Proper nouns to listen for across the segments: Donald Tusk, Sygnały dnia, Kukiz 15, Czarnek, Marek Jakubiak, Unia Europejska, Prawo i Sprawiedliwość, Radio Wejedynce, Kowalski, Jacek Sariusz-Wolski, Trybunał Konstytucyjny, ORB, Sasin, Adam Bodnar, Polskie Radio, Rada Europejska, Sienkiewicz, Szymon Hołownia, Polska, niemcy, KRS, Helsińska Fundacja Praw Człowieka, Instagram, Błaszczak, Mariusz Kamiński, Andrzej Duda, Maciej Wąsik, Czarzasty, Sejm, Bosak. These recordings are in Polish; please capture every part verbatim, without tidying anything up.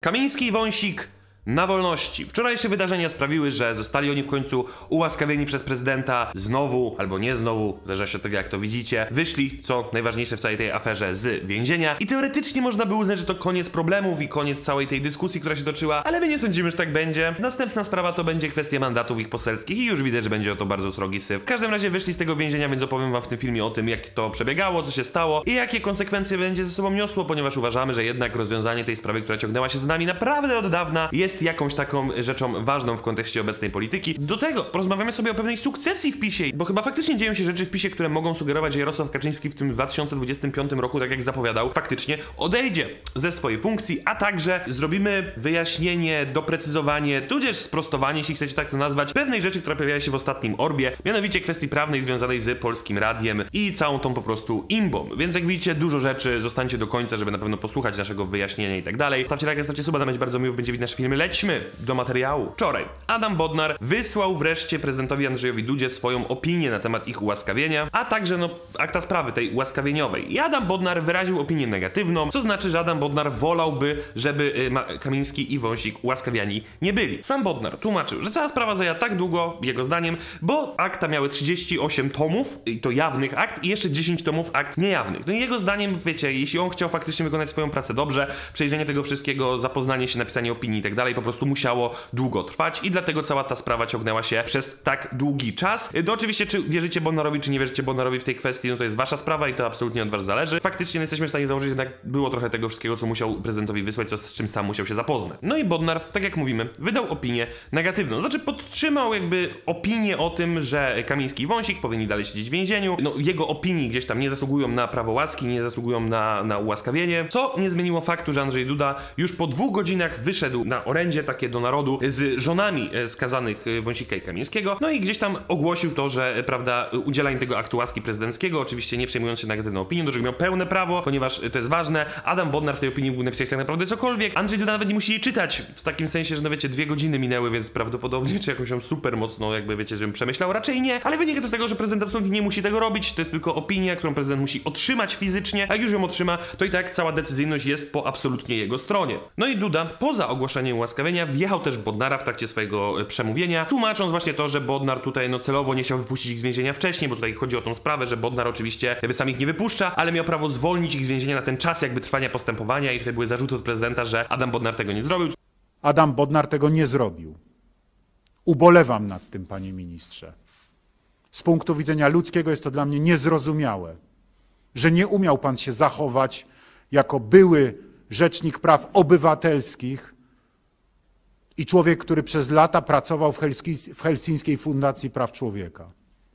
Kamiński i Wąsik na wolności. Wczorajsze wydarzenia sprawiły, że zostali oni w końcu ułaskawieni przez prezydenta. Znowu, albo nie znowu, zależy się od tego, jak to widzicie, wyszli, co najważniejsze w całej tej aferze, z więzienia. I teoretycznie można by uznać, że to koniec problemów i koniec całej tej dyskusji, która się toczyła, ale my nie sądzimy, że tak będzie. Następna sprawa to będzie kwestia mandatów ich poselskich i już widać, że będzie o to bardzo srogi syf. W każdym razie wyszli z tego więzienia, więc opowiem wam w tym filmie o tym, jak to przebiegało, co się stało i jakie konsekwencje będzie ze sobą niosło, ponieważ uważamy, że jednak rozwiązanie tej sprawy, która ciągnęła się z nami naprawdę od dawna, jest jakąś taką rzeczą ważną w kontekście obecnej polityki. Do tego porozmawiamy sobie o pewnej sukcesji w PiSie, bo chyba faktycznie dzieją się rzeczy w PiSie, które mogą sugerować, że Jarosław Kaczyński w tym dwa tysiące dwudziestym piątym roku, tak jak zapowiadał, faktycznie odejdzie ze swojej funkcji, a także zrobimy wyjaśnienie, doprecyzowanie, tudzież sprostowanie, jeśli chcecie tak to nazwać, pewnej rzeczy, która pojawiała się w ostatnim Orbie, mianowicie kwestii prawnej związanej z Polskim Radiem i całą tą po prostu imbą. Więc jak widzicie, dużo rzeczy, zostańcie do końca, żeby na pewno posłuchać naszego wyjaśnienia i tak dalej. Stawcie lajka, stawcie suba, nam będzie bardzo miło, będzie widać nasze filmy. Lećmy do materiału. Wczoraj Adam Bodnar wysłał wreszcie prezydentowi Andrzejowi Dudzie swoją opinię na temat ich ułaskawienia, a także no akta sprawy tej ułaskawieniowej. I Adam Bodnar wyraził opinię negatywną, co znaczy, że Adam Bodnar wolałby, żeby y, Kamiński i Wąsik ułaskawiani nie byli. Sam Bodnar tłumaczył, że cała sprawa zajęła tak długo, jego zdaniem, bo akta miały trzydzieści osiem tomów, i to jawnych akt, i jeszcze dziesięć tomów akt niejawnych. No i jego zdaniem, wiecie, jeśli on chciał faktycznie wykonać swoją pracę dobrze, przejrzenie tego wszystkiego, zapoznanie się, napisanie opinii i tak dalej, po prostu musiało długo trwać i dlatego cała ta sprawa ciągnęła się przez tak długi czas. No oczywiście, czy wierzycie Bodnarowi, czy nie wierzycie Bodnarowi w tej kwestii, no to jest wasza sprawa i to absolutnie od was zależy. Faktycznie no jesteśmy w stanie założyć, że jednak było trochę tego wszystkiego, co musiał prezydentowi wysłać, co, z czym sam musiał się zapoznać. No i Bodnar, tak jak mówimy, wydał opinię negatywną. Znaczy podtrzymał jakby opinię o tym, że Kamiński i Wąsik powinni dalej siedzieć w więzieniu. No jego opinii gdzieś tam nie zasługują na prawo łaski, nie zasługują na, na ułaskawienie, co nie zmieniło faktu, że Andrzej Duda już po dwóch godzinach wyszedł na orędzie takie do narodu z żonami skazanych Wąsika i Kamińskiego. No i gdzieś tam ogłosił to, że prawda, udzielanie tego aktu łaski prezydenckiego, oczywiście nie przejmując się negatywną opinią, do czego miał pełne prawo, ponieważ to jest ważne. Adam Bodnar w tej opinii mógł napisać tak naprawdę cokolwiek. Andrzej Duda nawet nie musi jej czytać, w takim sensie, że no wiecie, dwie godziny minęły, więc prawdopodobnie czy jakąś ją super mocno jakby wiecie, że ją przemyślał, raczej nie. Ale wynika to z tego, że prezydent absolutnie nie musi tego robić, to jest tylko opinia, którą prezydent musi otrzymać fizycznie, a jak już ją otrzyma, to i tak cała decyzyjność jest po absolutnie jego stronie. No i Duda, poza ogłoszeniem ułaskawienia, wjechał też w Bodnara w trakcie swojego przemówienia, tłumacząc właśnie to, że Bodnar tutaj no celowo nie chciał wypuścić ich z więzienia wcześniej, bo tutaj chodzi o tą sprawę, że Bodnar oczywiście jakby sam ich nie wypuszcza, ale miał prawo zwolnić ich z więzienia na ten czas jakby trwania postępowania i tutaj były zarzuty od prezydenta, że Adam Bodnar tego nie zrobił. Adam Bodnar tego nie zrobił. Ubolewam nad tym, panie ministrze. Z punktu widzenia ludzkiego jest to dla mnie niezrozumiałe, że nie umiał pan się zachować jako były rzecznik praw obywatelskich i człowiek, który przez lata pracował w, Helski, w Helsińskiej Fundacji Praw Człowieka.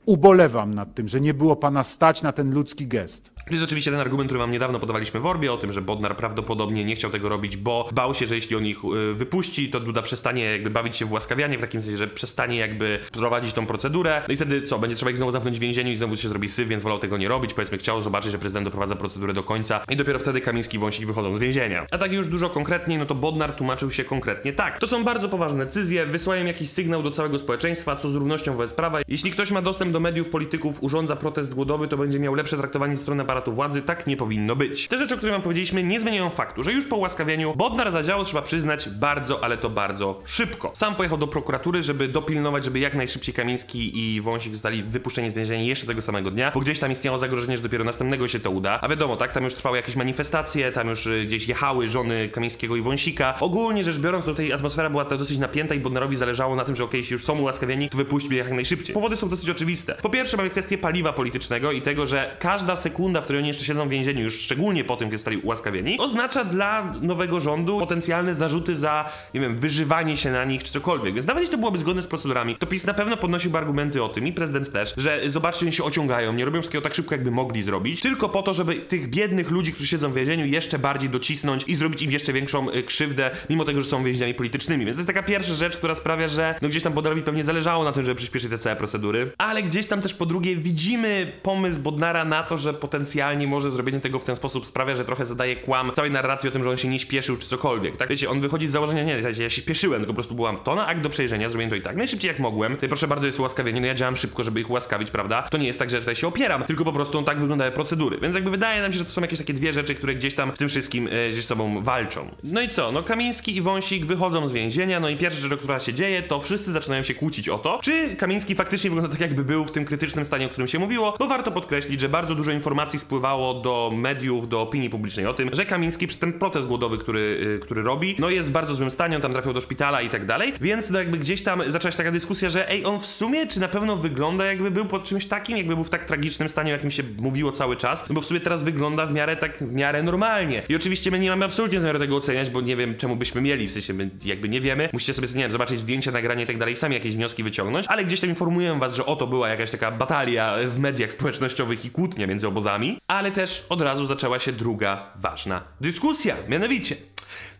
Ubolewam nad tym, że nie było pana stać na ten ludzki gest. To jest oczywiście ten argument, który wam niedawno podawaliśmy w Orbie, o tym, że Bodnar prawdopodobnie nie chciał tego robić, bo bał się, że jeśli on ich wypuści, to Duda przestanie jakby bawić się w łaskawianie, w takim sensie, że przestanie jakby prowadzić tą procedurę. No i wtedy co? Będzie trzeba ich znowu zamknąć w więzieniu i znowu się zrobi syf, więc wolał tego nie robić. Powiedzmy, chciał zobaczyć, że prezydent doprowadza procedurę do końca i dopiero wtedy Kamiński i Wąsik wychodzą z więzienia. A tak już dużo konkretniej, no to Bodnar tłumaczył się konkretnie tak. To są bardzo poważne decyzje, wysyłają jakiś sygnał do całego społeczeństwa, co z równością wobec prawa. Jeśli ktoś ma dostęp do mediów, polityków, urządza protest głodowy, to będzie miał lepsze traktowanie strony aparatu władzy, tak nie powinno być. Te rzeczy, o których wam powiedzieliśmy, nie zmieniają faktu, że już po ułaskawieniu Bodnar zadziałał, trzeba przyznać, bardzo, ale to bardzo szybko. Sam pojechał do prokuratury, żeby dopilnować, żeby jak najszybciej Kamiński i Wąsik zostali wypuszczeni z więzienia jeszcze tego samego dnia, bo gdzieś tam istniało zagrożenie, że dopiero następnego się to uda. A wiadomo, tak, tam już trwały jakieś manifestacje, tam już gdzieś jechały żony Kamińskiego i Wąsika. Ogólnie rzecz biorąc, tutaj atmosfera była ta dosyć napięta i Bodnarowi zależało na tym, że okej, jeśli już są ułaskawieni, to wypuśćmy jak najszybciej. Powody są dosyć oczywiste. Po pierwsze, mamy kwestię paliwa politycznego i tego, że każda sekunda, w której oni jeszcze siedzą w więzieniu, już szczególnie po tym, kiedy zostali ułaskawieni, oznacza dla nowego rządu potencjalne zarzuty za, nie wiem, wyżywanie się na nich czy cokolwiek. Więc nawet jeśli to byłoby zgodne z procedurami, to PiS na pewno podnosiłby argumenty o tym i prezydent też, że zobaczcie, oni się ociągają, nie robią wszystkiego tak szybko, jakby mogli zrobić, tylko po to, żeby tych biednych ludzi, którzy siedzą w więzieniu, jeszcze bardziej docisnąć i zrobić im jeszcze większą krzywdę, mimo tego, że są więźniami politycznymi. Więc to jest taka pierwsza rzecz, która sprawia, że no gdzieś tam Bodnarowi pewnie zależało na tym, żeby przyspieszyć te całe procedury, ale gdzieś tam też po drugie widzimy pomysł Bodnara na to, że potencjalnie potencjalnie może zrobienie tego w ten sposób sprawia, że trochę zadaje kłam całej narracji o tym, że on się nie śpieszył czy cokolwiek, tak? Wiecie, on wychodzi z założenia, nie, ja się śpieszyłem, tylko po prostu byłam to na akt do przejrzenia, zrobiłem to i tak najszybciej jak mogłem, proszę bardzo, jest ułaskawienie, no ja działam szybko, żeby ich ułaskawić, prawda? To nie jest tak, że tutaj się opieram, tylko po prostu tak wyglądają procedury, więc jakby wydaje nam się, że to są jakieś takie dwie rzeczy, które gdzieś tam w tym wszystkim e, ze sobą walczą. No i co? No Kamiński i Wąsik wychodzą z więzienia, no i pierwsza rzecz, która się dzieje, to wszyscy zaczynają się kłócić o to, czy Kamiński faktycznie wygląda tak, jakby był w tym krytycznym stanie, o którym się mówiło, bo warto podkreślić, że bardzo dużo informacji spływało do mediów, do opinii publicznej o tym, że Kamiński przy ten protest głodowy, który, y, który robi, no jest w bardzo złym stanie, on tam trafiał do szpitala i tak dalej, więc no jakby gdzieś tam zaczęła się taka dyskusja, że ej, on w sumie czy na pewno wygląda jakby był pod czymś takim, jakby był w tak tragicznym stanie, jak mi się mówiło cały czas, no bo w sumie teraz wygląda w miarę tak, w miarę normalnie. I oczywiście my nie mamy absolutnie zamiaru tego oceniać, bo nie wiem czemu byśmy mieli, w sensie my jakby nie wiemy, musicie sobie, nie wiem, zobaczyć zdjęcia, nagranie i tak dalej, sami jakieś wnioski wyciągnąć, ale gdzieś tam informuję was, że oto była jakaś taka batalia w mediach społecznościowych i kłótnia między obozami, ale też od razu zaczęła się druga ważna dyskusja, mianowicie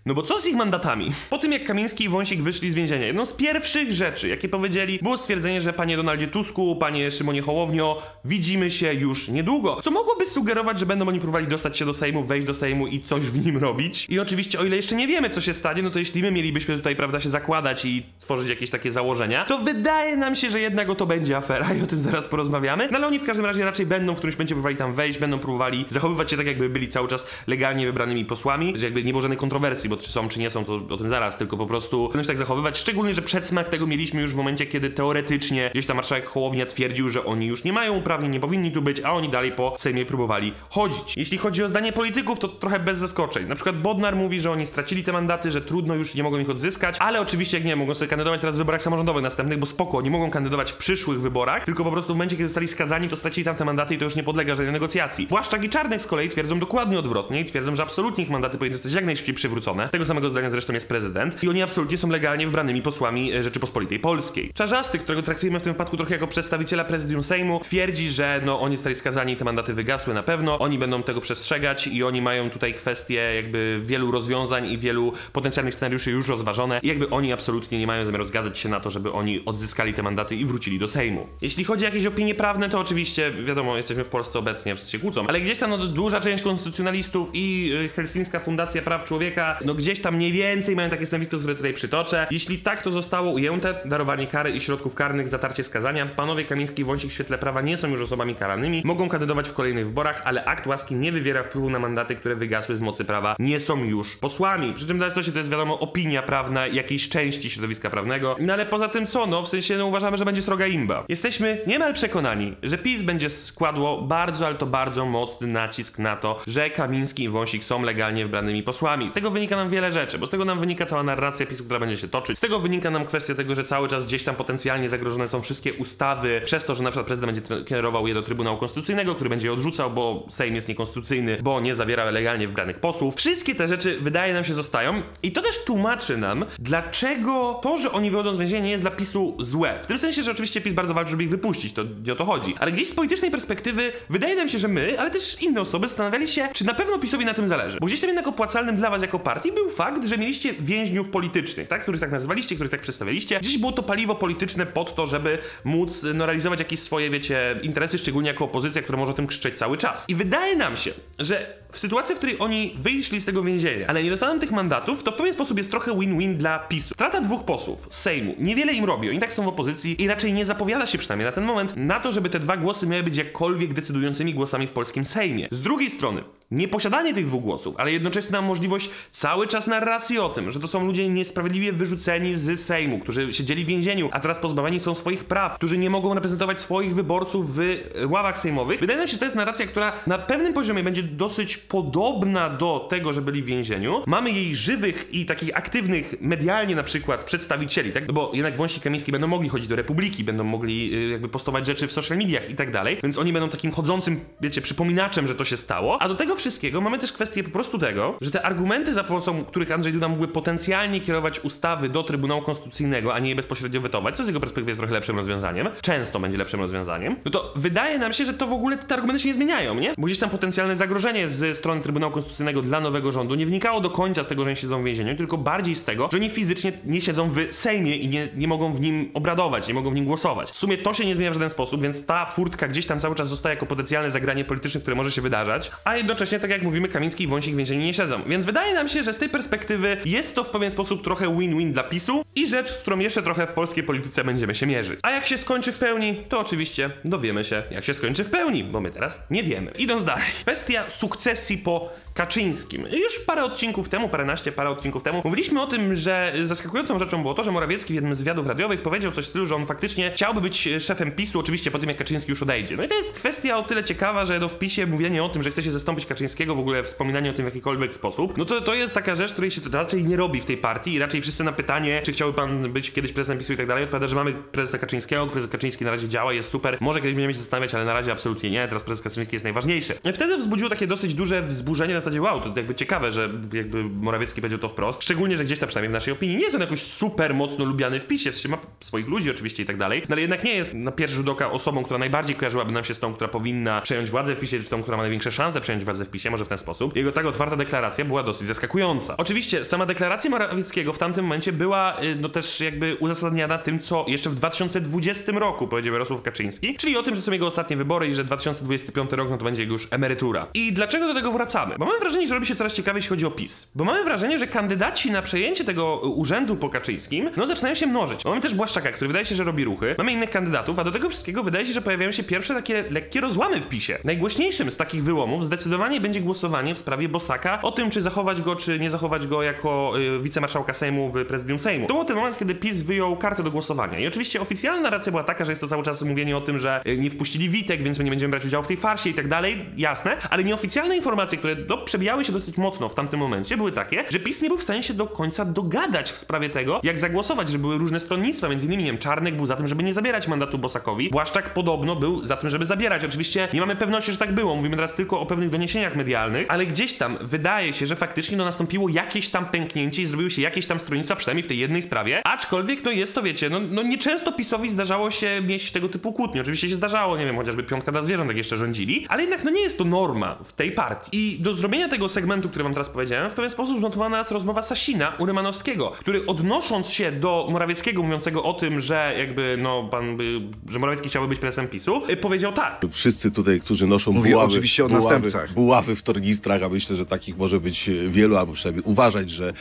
no bo co z ich mandatami? Po tym jak Kamiński i Wąsik wyszli z więzienia, jedną z pierwszych rzeczy, jakie powiedzieli, było stwierdzenie, że panie Donaldzie Tusku, panie Szymonie Hołownio, widzimy się już niedługo. Co mogłoby sugerować, że będą oni próbowali dostać się do Sejmu, wejść do Sejmu i coś w nim robić. I oczywiście o ile jeszcze nie wiemy, co się stanie, no to jeśli my mielibyśmy tutaj, prawda, się zakładać i tworzyć jakieś takie założenia, to wydaje nam się, że jednak o to będzie afera i o tym zaraz porozmawiamy. No ale oni w każdym razie raczej będą w którymś będzie próbowali tam wejść, będą próbowali zachowywać się tak, jakby byli cały czas legalnie wybranymi posłami, że jakby nie było żadnej kontrowersji, bo czy są, czy nie są, to o tym zaraz, tylko po prostu będą się tak zachowywać, szczególnie że przedsmak tego mieliśmy już w momencie, kiedy teoretycznie gdzieś tam marszałek Hołownia twierdził, że oni już nie mają uprawnień, nie powinni tu być, a oni dalej po Sejmie próbowali chodzić. Jeśli chodzi o zdanie polityków, to trochę bez zaskoczeń. Na przykład Bodnar mówi, że oni stracili te mandaty, że trudno już, nie mogą ich odzyskać, ale oczywiście jak nie, mogą sobie kandydować teraz w wyborach samorządowych następnych, bo spoko, nie mogą kandydować w przyszłych wyborach, tylko po prostu w momencie, kiedy zostali skazani, to stracili tam te mandaty i to już nie podlega żadnej negocjacji. Błaszczak i Czarnek z kolei twierdzą dokładnie odwrotnie i twierdzą, że absolutnie ich mandaty powinny zostać jak najszybciej przywrócone. Tego samego zdania zresztą jest prezydent i oni absolutnie są legalnie wybranymi posłami Rzeczypospolitej Polskiej. Czarzasty, którego traktujemy w tym wypadku trochę jako przedstawiciela prezydium Sejmu, twierdzi, że no oni zostali skazani i te mandaty wygasły na pewno, oni będą tego przestrzegać i oni mają tutaj kwestie jakby wielu rozwiązań i wielu potencjalnych scenariuszy już rozważone i jakby oni absolutnie nie mają zamiaru zgadzać się na to, żeby oni odzyskali te mandaty i wrócili do Sejmu. Jeśli chodzi o jakieś opinie prawne, to oczywiście wiadomo, jesteśmy w Polsce obecnie, wszyscy się kłócą, ale gdzieś tam no, duża część konstytucjonalistów i Helsińska Fundacja Praw Człowieka no gdzieś tam mniej więcej mają takie stanowisko, które tutaj przytoczę. Jeśli tak, to zostało ujęte darowanie kary i środków karnych, zatarcie skazania. Panowie Kamiński i Wąsik w świetle prawa nie są już osobami karanymi, mogą kandydować w kolejnych wyborach, ale akt łaski nie wywiera wpływu na mandaty, które wygasły z mocy prawa, nie są już posłami. Przy czym to się to jest wiadomo opinia prawna jakiejś części środowiska prawnego. No ale poza tym co? No w sensie no, uważamy, że będzie sroga imba. Jesteśmy niemal przekonani, że PiS będzie składło bardzo, ale to bardzo mocny nacisk na to, że Kamiński i Wąsik są legalnie wybranymi posłami. Z tego wynika nam wiele rzeczy, bo z tego nam wynika cała narracja PiS-u, która będzie się toczyć. Z tego wynika nam kwestia tego, że cały czas gdzieś tam potencjalnie zagrożone są wszystkie ustawy przez to, że na przykład prezydent będzie kierował je do Trybunału Konstytucyjnego, który będzie je odrzucał, bo Sejm jest niekonstytucyjny, bo nie zawiera legalnie wybranych posłów. Wszystkie te rzeczy wydaje nam się zostają i to też tłumaczy nam, dlaczego to, że oni wychodzą z więzienia, nie jest dla PiS-u złe. W tym sensie, że oczywiście PiS bardzo walczy, żeby ich wypuścić, to nie o to chodzi. Ale gdzieś z politycznej perspektywy wydaje nam się, że my, ale też inne osoby zastanawiali się, czy na pewno PiS-owi na tym zależy. Bo gdzieś tam jednak opłacalnym dla was jako partii i był fakt, że mieliście więźniów politycznych, tak? Których tak nazywaliście, których tak przedstawialiście. Gdzieś było to paliwo polityczne pod to, żeby móc no, realizować jakieś swoje, wiecie, interesy, szczególnie jako opozycja, która może o tym krzyczeć cały czas. I wydaje nam się, że w sytuacji, w której oni wyszli z tego więzienia, ale nie dostaną tych mandatów, to w pewien sposób jest trochę win-win dla PiS-u. Strata dwóch posłów z Sejmu niewiele im robi, oni tak są w opozycji i raczej nie zapowiada się przynajmniej na ten moment na to, żeby te dwa głosy miały być jakkolwiek decydującymi głosami w polskim Sejmie. Z drugiej strony, nieposiadanie tych dwóch głosów, ale jednocześnie nam możliwość cały czas narracji o tym, że to są ludzie niesprawiedliwie wyrzuceni z Sejmu, którzy siedzieli w więzieniu, a teraz pozbawieni są swoich praw, którzy nie mogą reprezentować swoich wyborców w ławach sejmowych. Wydaje nam się, że to jest narracja, która na pewnym poziomie będzie dosyć podobna do tego, że byli w więzieniu. Mamy jej żywych i takich aktywnych medialnie na przykład przedstawicieli, tak? No bo jednak Wąsik i Kamiński będą mogli chodzić do Republiki, będą mogli jakby postować rzeczy w social mediach i tak dalej, więc oni będą takim chodzącym, wiecie, przypominaczem, że to się stało, a do tego wszystkiego mamy też kwestię po prostu tego, że te argumenty, za pomocą których Andrzej Duda mógłby potencjalnie kierować ustawy do Trybunału Konstytucyjnego, a nie je bezpośrednio wetować, co z jego perspektywy jest trochę lepszym rozwiązaniem, często będzie lepszym rozwiązaniem, no to wydaje nam się, że to w ogóle te argumenty się nie zmieniają, nie? Bo gdzieś tam potencjalne zagrożenie ze strony Trybunału Konstytucyjnego dla nowego rządu nie wnikało do końca z tego, że oni siedzą w więzieniu, tylko bardziej z tego, że oni fizycznie nie siedzą w Sejmie i nie, nie mogą w nim obradować, nie mogą w nim głosować. W sumie to się nie zmienia w żaden sposób, więc ta furtka gdzieś tam cały czas zostaje jako potencjalne zagranie polityczne, które może się wydarzać, a jednocześnie, tak jak mówimy, Kamiński i Wąsik w więzieniu nie siedzą. Więc wydaje nam się, że z tej perspektywy jest to w pewien sposób trochę win-win dla PiSu i rzecz, z którą jeszcze trochę w polskiej polityce będziemy się mierzyć. A jak się skończy w pełni, to oczywiście dowiemy się, jak się skończy w pełni, bo my teraz nie wiemy. Idąc dalej, kwestia sukcesji po Kaczyńskim. Już parę odcinków temu, paręnaście, parę odcinków temu mówiliśmy o tym, że zaskakującą rzeczą było to, że Morawiecki w jednym z wywiadów radiowych powiedział coś w stylu, że on faktycznie chciałby być szefem PiSu, oczywiście po tym, jak Kaczyński już odejdzie. No i to jest kwestia o tyle ciekawa, że do w PiSie mówienie o tym, że chce się zastąpić Kaczyńskiego, w ogóle wspominanie o tym w jakikolwiek sposób, no to, to jest taka rzecz, której się to raczej nie robi w tej partii i raczej wszyscy na pytanie, czy chciałby pan być kiedyś prezesem PiSu i tak dalej, odpowiada, że mamy prezesa Kaczyńskiego, prezes Kaczyński na razie działa, jest super, może kiedyś będziemy się zastanawiać, ale na razie absolutnie nie, teraz prezes Kaczyński jest najważniejszy. I wtedy wzbudziło takie dosyć duże wzburzenie na zasadzie, wow, to jakby ciekawe, że jakby Morawiecki powiedział to wprost, szczególnie, że gdzieś tam przynajmniej w naszej opinii nie jest on jakoś super mocno lubiany w PiSie, w sensie ma swoich ludzi oczywiście i tak dalej, no ale jednak nie jest na pierwszy rzut oka osobą, która najbardziej kojarzyłaby nam się z tą, która powinna przejąć władzę w PiSie, czy tą, która ma największe szanse przejąć władzę w PiSie, może w ten sposób. Jego tak otwarta deklaracja była dosyć zaskakująca. Oczywiście sama deklaracja Morawieckiego w tamtym momencie była no też jakby uzasadniana tym, co jeszcze w dwa tysiące dwudziestym roku powiedział Jarosław Kaczyński, czyli o tym, że są jego ostatnie wybory i że dwa tysiące dwudziesty piąty rok no to będzie jego już emerytura. I dlaczego do tego wracamy? Bo mamy wrażenie, że robi się coraz ciekawiej, jeśli chodzi o PiS. Bo mamy wrażenie, że kandydaci na przejęcie tego urzędu po Kaczyńskim no zaczynają się mnożyć. Bo mamy też Błaszczaka, który wydaje się, że robi ruchy, mamy innych kandydatów, a do tego wszystkiego wydaje się, że pojawiają się pierwsze takie lekkie rozłamy w PiSie. Najgłośniejszym z takich wyłomów zdecydowanie będzie głosowanie w sprawie Bosaka o tym, czy zachować go, czy nie zachować go jako y, wicemarszałka Sejmu w prezydium Sejmu. To był ten moment, kiedy PiS wyjął kartę do głosowania. I oczywiście oficjalna narracja była taka, że jest to cały czas mówienie o tym, że y, nie wpuścili Witek, więc my nie będziemy brać udziału w tej farsie i tak dalej. Jasne, ale nieoficjalne informacje, które do, przebijały się dosyć mocno w tamtym momencie, były takie, że PiS nie był w stanie się do końca dogadać w sprawie tego, jak zagłosować, że były różne stronnictwa, między innymi nie wiem, Czarnek był za tym, żeby nie zabierać mandatu Bosakowi, Błaszczak podobno był za tym, żeby zabierać. Oczywiście nie mamy pewności, że tak było. Mówimy teraz tylko o pewnych doniesieniach medialnych, ale gdzieś tam wydaje się, że faktycznie no, nastąpiło jakieś tam pęknięcie i zrobiły się jakieś tam stronnictwa, przynajmniej w tej jednej sprawie, aczkolwiek no jest to, wiecie, no, no nieczęsto PiSowi zdarzało się mieć tego typu kłótnie. Oczywiście się zdarzało, nie wiem, chociażby Piątka dla Zwierząt jak jeszcze rządzili, ale jednak no nie jest to norma w tej partii. I do zrobienia tego segmentu, który wam teraz powiedziałem, w pewien sposób zmontowała nas rozmowa Sasina, Urymanowskiego, który odnosząc się do Morawieckiego, mówiącego o tym, że jakby no pan, by, że Morawiecki chciałby być prezesem PiSu, powiedział tak. Wszyscy tutaj, którzy noszą Mówię buławy, oczywiście o buławy, następcach. buławy w tornistrach, a myślę, że takich może być wielu, albo przynajmniej uważać, że,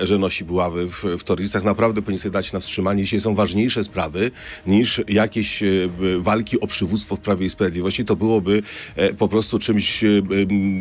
e, że nosi buławy w, w tornistrach. Naprawdę powinni sobie dać na wstrzymanie. Dzisiaj są ważniejsze sprawy niż jakieś e, walki o przywództwo w Prawie i Sprawiedliwości. To byłoby e, po prostu czymś e,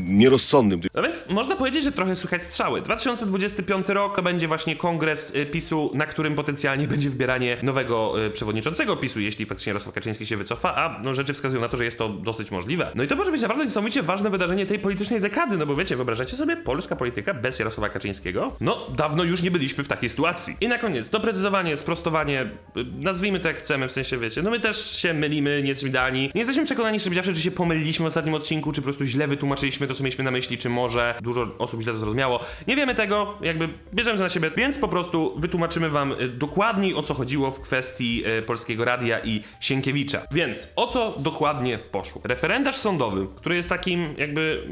nierozsądnym. No więc można powiedzieć, że trochę słychać strzały. dwa tysiące dwudziesty piąty rok będzie właśnie kongres PiSu, na którym potencjalnie będzie wybieranie nowego przewodniczącego PiSu, jeśli faktycznie Jarosław Kaczyński się wycofa, a no, rzeczy wskazują na to, że jest to dosyć możliwe. No i to może być naprawdę niesamowicie ważne wydarzenie tej politycznej dekady, no bo wiecie, wyobrażacie sobie polska polityka bez Jarosława Kaczyńskiego? No, dawno już nie byliśmy w takiej sytuacji. I na koniec, doprecyzowanie, sprostowanie, nazwijmy to jak chcemy, w sensie wiecie, no my też się mylimy, nie jesteśmy idealni, nie jesteśmy przekonani, szczerze powiedziawszy, czy się pomyliliśmy w ostatnim odcinku, czy po prostu źle wytłumaczyliśmy to, co mieliśmy na myśli, czy może dużo osób źle to zrozumiało. Nie wiemy tego, jakby bierzemy to na siebie, więc po prostu wytłumaczymy wam dokładniej, o co chodziło w kwestii Polskiego Radia i Sienkiewicza. Więc o co dokładnie poszło? Referendarz sądowy, który jest takim jakby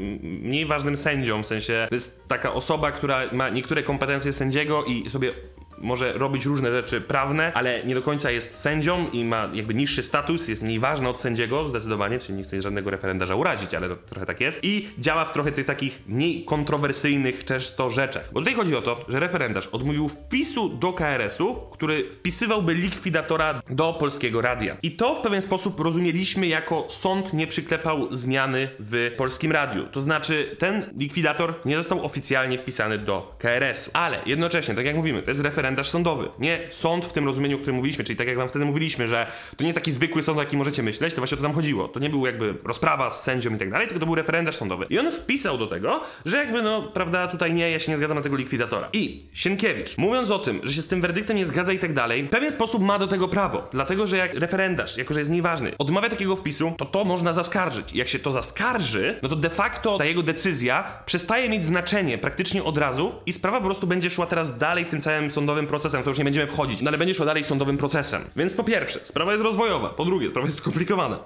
mniej ważnym sędzią, w sensie to jest taka osoba, która ma niektóre kompetencje sędziego i sobie może robić różne rzeczy prawne, ale nie do końca jest sędzią i ma jakby niższy status, jest mniej ważny od sędziego, zdecydowanie, czyli nie chcę żadnego referendarza urazić, ale to trochę tak jest. I działa w trochę tych takich mniej kontrowersyjnych często rzeczach. Bo tutaj chodzi o to, że referendarz odmówił wpisu do K R S u, który wpisywałby likwidatora do Polskiego Radia. I to w pewien sposób rozumieliśmy jako sąd nie przyklepał zmiany w Polskim Radiu. To znaczy ten likwidator nie został oficjalnie wpisany do K R S u. Ale jednocześnie, tak jak mówimy, to jest referendarz kalendarz sądowy. Nie sąd w tym rozumieniu, o którym mówiliśmy, czyli tak jak wam wtedy mówiliśmy, że to nie jest taki zwykły sąd, o jakim możecie myśleć, to właśnie o to tam chodziło. To nie był jakby rozprawa z sędzią i tak dalej, tylko to był referendarz sądowy. I on wpisał do tego, że jakby no, prawda, tutaj nie, ja się nie zgadzam na tego likwidatora. I Sienkiewicz, mówiąc o tym, że się z tym werdyktem nie zgadza i tak dalej, w pewien sposób ma do tego prawo, dlatego że jak referendarz, jako że jest mniej ważny, odmawia takiego wpisu, to to można zaskarżyć. I jak się to zaskarży, no to de facto ta jego decyzja przestaje mieć znaczenie praktycznie od razu i sprawa po prostu będzie szła teraz dalej tym całym sądowym procesem, w to już nie będziemy wchodzić, no ale będzie szła dalej sądowym procesem. Więc po pierwsze, sprawa jest rozwojowa, po drugie, sprawa jest skomplikowana.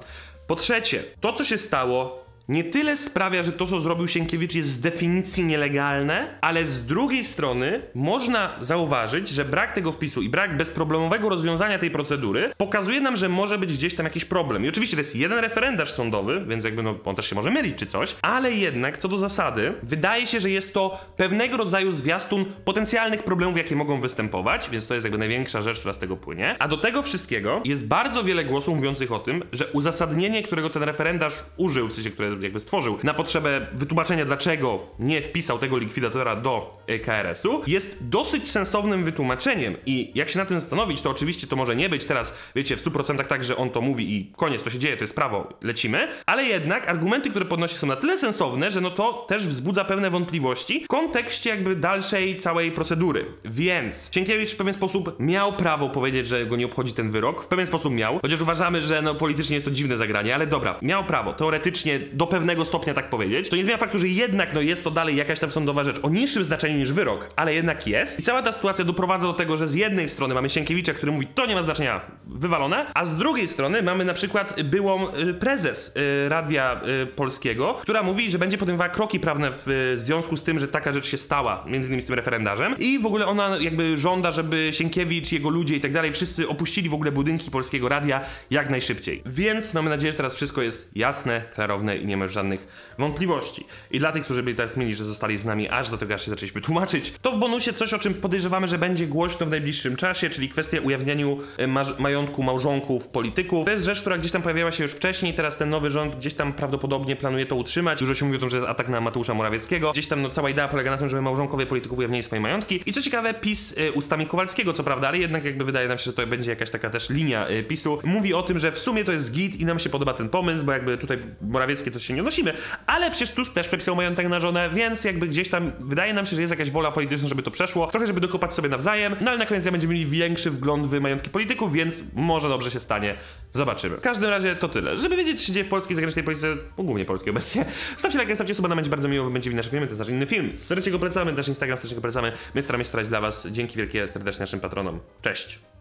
Po trzecie, to co się stało nie tyle sprawia, że to co zrobił Sienkiewicz jest z definicji nielegalne, ale z drugiej strony można zauważyć, że brak tego wpisu i brak bezproblemowego rozwiązania tej procedury pokazuje nam, że może być gdzieś tam jakiś problem. I oczywiście to jest jeden referendarz sądowy, więc jakby no, on też się może mylić czy coś, ale jednak co do zasady wydaje się, że jest to pewnego rodzaju zwiastun potencjalnych problemów, jakie mogą występować, więc to jest jakby największa rzecz, która z tego płynie. A do tego wszystkiego jest bardzo wiele głosów mówiących o tym, że uzasadnienie, którego ten referendarz użył, w sensie, które jakby stworzył na potrzebę wytłumaczenia, dlaczego nie wpisał tego likwidatora do K R S-u, jest dosyć sensownym wytłumaczeniem i jak się na tym zastanowić, to oczywiście to może nie być teraz, wiecie, w stu procentach tak, że on to mówi i koniec, to się dzieje, to jest prawo, lecimy, ale jednak argumenty, które podnosi, są na tyle sensowne, że no to też wzbudza pewne wątpliwości w kontekście jakby dalszej całej procedury. Więc Sienkiewicz w pewien sposób miał prawo powiedzieć, że go nie obchodzi ten wyrok, w pewien sposób miał, chociaż uważamy, że no politycznie jest to dziwne zagranie, ale dobra, miał prawo, teoretycznie do do pewnego stopnia tak powiedzieć, to nie zmienia faktu, że jednak no jest to dalej jakaś tam sądowa rzecz o niższym znaczeniu niż wyrok, ale jednak jest. I cała ta sytuacja doprowadza do tego, że z jednej strony mamy Sienkiewicza, który mówi, to nie ma znaczenia, wywalone, a z drugiej strony mamy na przykład byłą prezes Radia Polskiego, która mówi, że będzie podejmowała kroki prawne w związku z tym, że taka rzecz się stała, między innymi z tym referendarzem i w ogóle ona jakby żąda, żeby Sienkiewicz, jego ludzie i tak dalej, wszyscy opuścili w ogóle budynki Polskiego Radia jak najszybciej. Więc mamy nadzieję, że teraz wszystko jest jasne, klarowne i nie ma już żadnych wątpliwości. I dla tych, którzy byli tak mieli, że zostali z nami aż do tego, aż się zaczęliśmy tłumaczyć, to w bonusie coś, o czym podejrzewamy, że będzie głośno w najbliższym czasie, czyli kwestia ujawnianiu ma majątku małżonków polityków. To jest rzecz, która gdzieś tam pojawiała się już wcześniej, teraz ten nowy rząd gdzieś tam prawdopodobnie planuje to utrzymać. Dużo się mówi o tym, że jest atak na Mateusza Morawieckiego. Gdzieś tam no, cała idea polega na tym, żeby małżonkowie polityków ujawnili swoje majątki. I co ciekawe, PiS y, ustami Kowalskiego, co prawda, ale jednak jakby wydaje nam się, że to będzie jakaś taka też linia y, PiSu. Mówi o tym, że w sumie to jest git i nam się podoba ten pomysł, bo jakby tutaj Morawieckie to się nie odnosimy, ale przecież Tusk też przepisał majątek na żonę, więc jakby gdzieś tam wydaje nam się, że jest jakaś wola polityczna, żeby to przeszło, trochę żeby dokopać sobie nawzajem, no ale na koniec ja będziemy mieli większy wgląd w majątki polityków, więc może dobrze się stanie, zobaczymy. W każdym razie to tyle. Żeby wiedzieć, co się dzieje w polskiej zagranicznej polityce, głównie polskiej obecnie, stawcie lajka, stawcie suba, nam będzie bardzo miło, wy będziecie w naszym filmie, to jest nasz inny film. Serdecznie go polecamy, nasz Instagram serdecznie go polecamy, my staramy się starać dla was, dzięki wielkie serdecznie naszym patronom. Cześć!